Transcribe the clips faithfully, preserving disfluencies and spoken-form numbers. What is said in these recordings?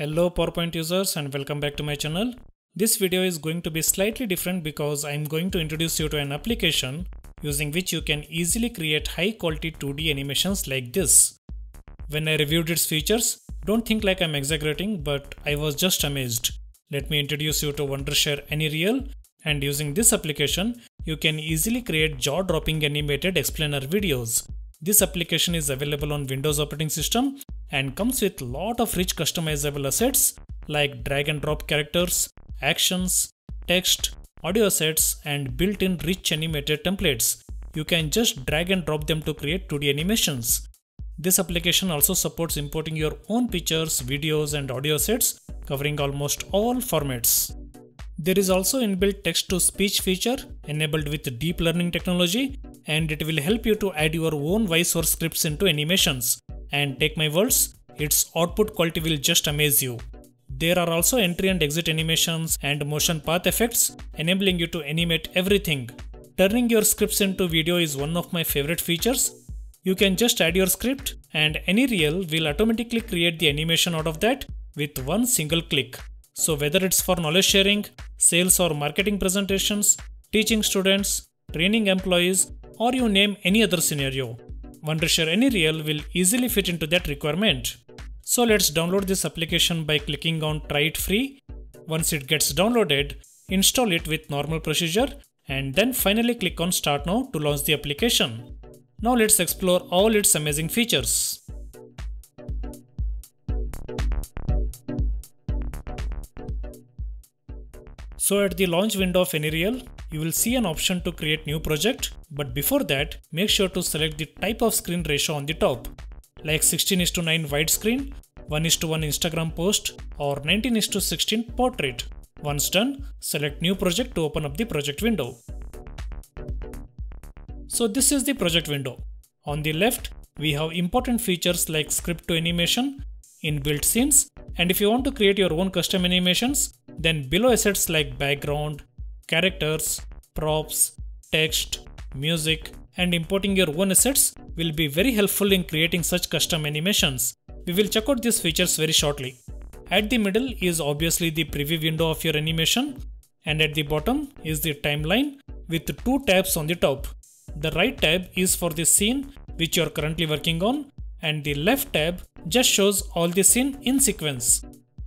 Hello PowerPoint users and welcome back to my channel. This video is going to be slightly different because I am going to introduce you to an application using which you can easily create high quality two D animations like this. When I reviewed its features, don't think like I'm exaggerating, but I was just amazed. Let me introduce you to Wondershare Anireel, and using this application, you can easily create jaw-dropping animated explainer videos. This application is available on Windows operating system and comes with lot of rich customizable assets like drag and drop characters, actions, text, audio assets and built-in rich animated templates. You can just drag and drop them to create two D animations. This application also supports importing your own pictures, videos and audio assets covering almost all formats. There is also inbuilt text-to-speech feature enabled with deep learning technology, and it will help you to add your own voice or scripts into animations. And take my words, its output quality will just amaze you. There are also entry and exit animations and motion path effects, enabling you to animate everything. Turning your scripts into video is one of my favorite features. You can just add your script and Anireel will automatically create the animation out of that with one single click. So whether it's for knowledge sharing, sales or marketing presentations, teaching students, training employees, or you name any other scenario, Wondershare Anireel will easily fit into that requirement. So let's download this application by clicking on try it free. Once it gets downloaded, install it with normal procedure and then finally click on start now to launch the application. Now let's explore all its amazing features. So at the launch window of Anireel, you will see an option to create new project, but before that, make sure to select the type of screen ratio on the top, like sixteen is to nine widescreen, one is to one Instagram post or nineteen is to sixteen portrait. Once done, select new project to open up the project window. So this is the project window. On the left, we have important features like script to animation, inbuilt scenes, and if you want to create your own custom animations, then below assets like background, characters, props, text, music, and importing your own assets will be very helpful in creating such custom animations. We will check out these features very shortly. At the middle is obviously the preview window of your animation, and at the bottom is the timeline with two tabs on the top. The right tab is for the scene which you are currently working on, and the left tab just shows all the scene in sequence.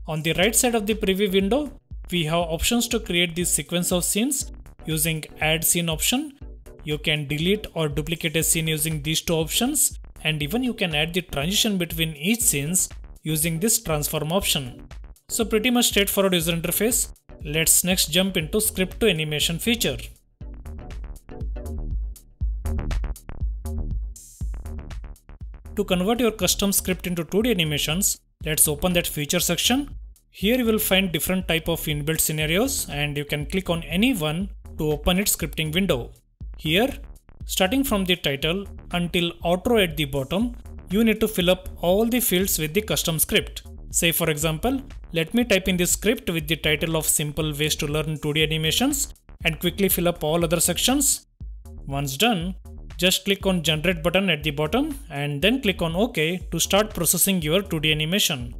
On the right side of the preview window, we have options to create this sequence of scenes using add scene option. You can delete or duplicate a scene using these two options, and even you can add the transition between each scenes using this transform option. So pretty much straightforward user interface. Let's next jump into script to animation feature. To convert your custom script into two D animations, let's open that feature section. Here you will find different type of inbuilt scenarios and you can click on any one to open its scripting window. Here, starting from the title until outro at the bottom, you need to fill up all the fields with the custom script. Say for example, let me type in this script with the title of Simple Ways to Learn two D Animations and quickly fill up all other sections. Once done, just click on Generate button at the bottom and then click on OK to start processing your two D animation.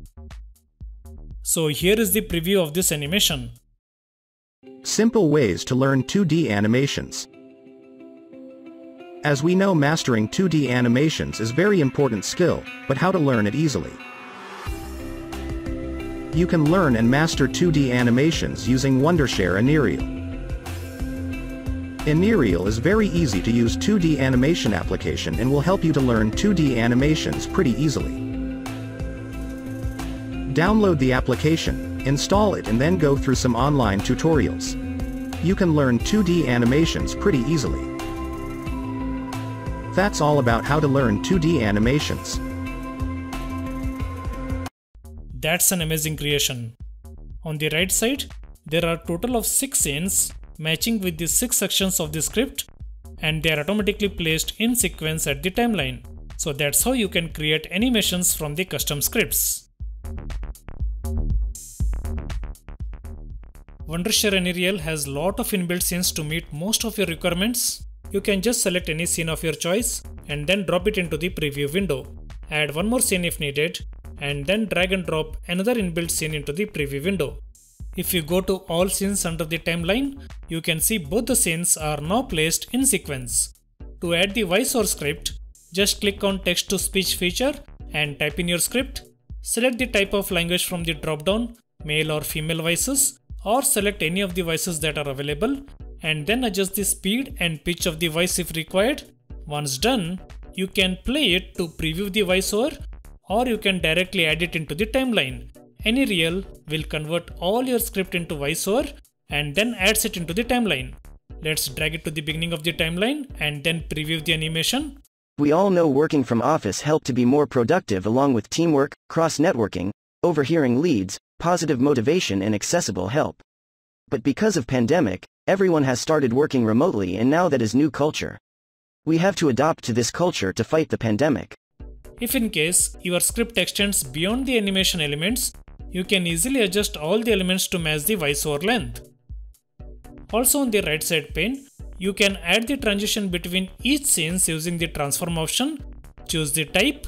So here is the preview of this animation. Simple ways to learn two D animations. As we know, mastering two D animations is a very important skill, but how to learn it easily? You can learn and master two D animations using Wondershare Anireel. Anireel is very easy to use two D animation application and will help you to learn two D animations pretty easily. Download the application, install it and then go through some online tutorials. You can learn two D animations pretty easily. That's all about how to learn two D animations. That's an amazing creation. On the right side, there are a total of six scenes matching with the six sections of the script, and they are automatically placed in sequence at the timeline. So that's how you can create animations from the custom scripts. Wondershare Anireel has lot of inbuilt scenes to meet most of your requirements. You can just select any scene of your choice and then drop it into the preview window. Add one more scene if needed and then drag and drop another inbuilt scene into the preview window. If you go to all scenes under the timeline, you can see both the scenes are now placed in sequence. To add the voice or script, just click on text to speech feature and type in your script. Select the type of language from the drop-down, male or female voices, or select any of the voices that are available, and then adjust the speed and pitch of the voice if required. Once done, you can play it to preview the voiceover, or you can directly add it into the timeline. Anireel will convert all your script into voiceover and then adds it into the timeline. Let's drag it to the beginning of the timeline and then preview the animation. We all know working from office helped to be more productive along with teamwork, cross-networking, overhearing leads, positive motivation and accessible help. But because of pandemic, everyone has started working remotely, and now that is new culture. We have to adapt to this culture to fight the pandemic. If in case your script extends beyond the animation elements, you can easily adjust all the elements to match the voiceover length. Also on the right side pane, you can add the transition between each scenes using the transform option, choose the type,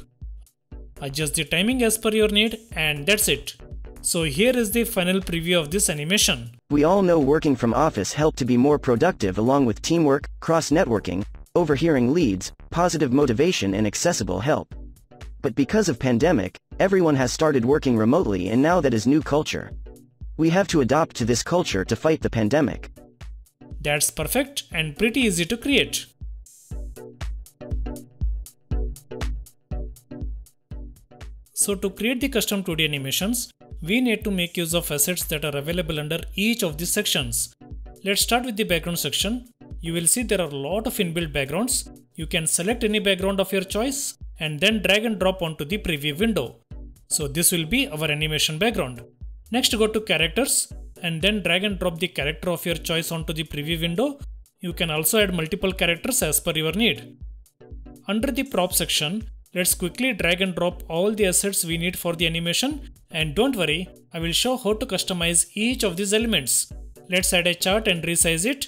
adjust the timing as per your need, and that's it. So here is the final preview of this animation. We all know working from office helped to be more productive along with teamwork, cross-networking, overhearing leads, positive motivation and accessible help. But because of pandemic, everyone has started working remotely, and now that is new culture. We have to adapt to this culture to fight the pandemic. That's perfect and pretty easy to create. So to create the custom two D animations, we need to make use of assets that are available under each of these sections. Let's start with the background section. You will see there are a lot of inbuilt backgrounds. You can select any background of your choice and then drag and drop onto the preview window. So this will be our animation background. Next, go to characters and then drag and drop the character of your choice onto the preview window. You can also add multiple characters as per your need. Under the prop section, let's quickly drag and drop all the assets we need for the animation, and don't worry, I will show how to customize each of these elements. Let's add a chart and resize it.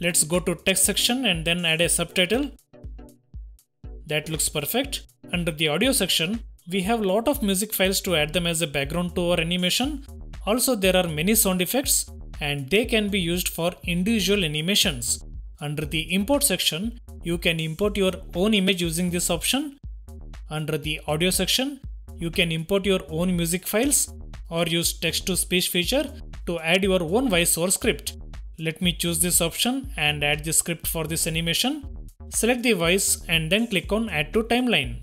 Let's go to text section and then add a subtitle. That looks perfect. Under the audio section, we have a lot of music files to add them as a background to our animation. Also, there are many sound effects and they can be used for individual animations. Under the import section, you can import your own image using this option. Under the audio section, you can import your own music files or use text to speech feature to add your own voice or script. Let me choose this option and add the script for this animation. Select the voice and then click on Add to Timeline.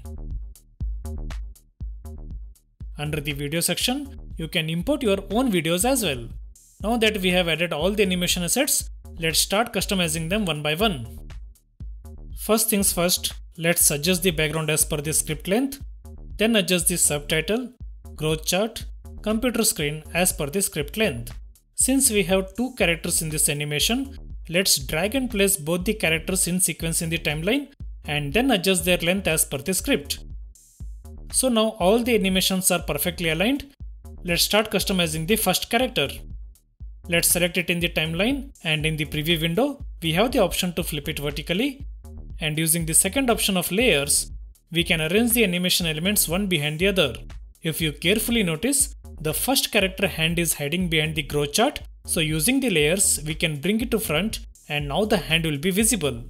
Under the video section, you can import your own videos as well. Now that we have added all the animation assets, let's start customizing them one by one. First things first, let's adjust the background as per the script length, then adjust the subtitle, growth chart, computer screen as per the script length. Since we have two characters in this animation, let's drag and place both the characters in sequence in the timeline and then adjust their length as per the script. So now all the animations are perfectly aligned. Let's start customizing the first character. Let's select it in the timeline, and in the preview window, we have the option to flip it vertically. And using the second option of layers, we can arrange the animation elements one behind the other. If you carefully notice, the first character hand is hiding behind the growth chart. So using the layers, we can bring it to front and now the hand will be visible.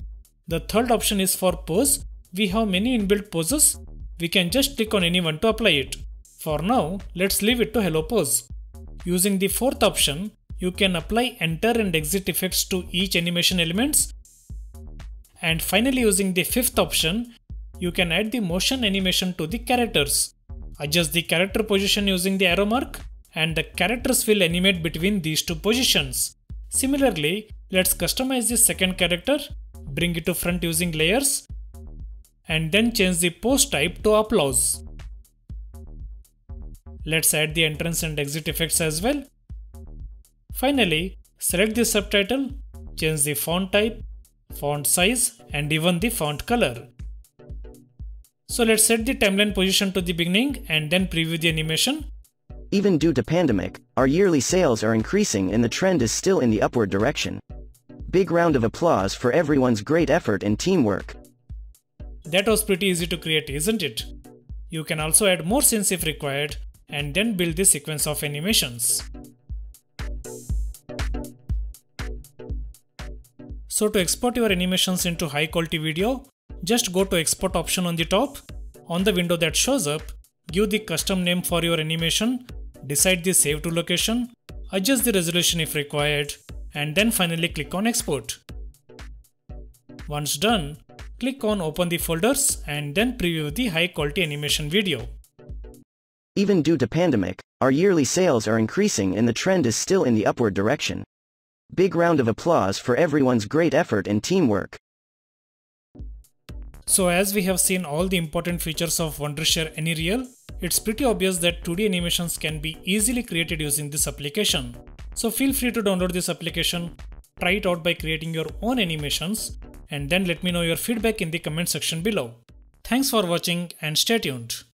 The third option is for pose. We have many inbuilt poses. We can just click on any one to apply it. For now, let's leave it to hello pose. Using the fourth option, you can apply enter and exit effects to each animation elements. And finally, using the fifth option, you can add the motion animation to the characters. Adjust the character position using the arrow mark, and the characters will animate between these two positions. Similarly, let's customize the second character, bring it to front using layers, and then change the pose type to applause. Let's add the entrance and exit effects as well. Finally, select the subtitle, change the font type, font size, and even the font color. So let's set the timeline position to the beginning and then preview the animation. Even due to pandemic, our yearly sales are increasing and the trend is still in the upward direction. Big round of applause for everyone's great effort and teamwork. That was pretty easy to create, isn't it? You can also add more scenes if required, and then build the sequence of animations. So to export your animations into high quality video, just go to export option on the top. On the window that shows up, give the custom name for your animation, decide the save to location, adjust the resolution if required, and then finally click on export. Once done, click on open the folders and then preview the high quality animation video. Even due to pandemic, our yearly sales are increasing and the trend is still in the upward direction. Big round of applause for everyone's great effort and teamwork. So as we have seen all the important features of Wondershare Anireel, it's pretty obvious that two D animations can be easily created using this application. So feel free to download this application, try it out by creating your own animations, and then let me know your feedback in the comment section below. Thanks for watching and stay tuned.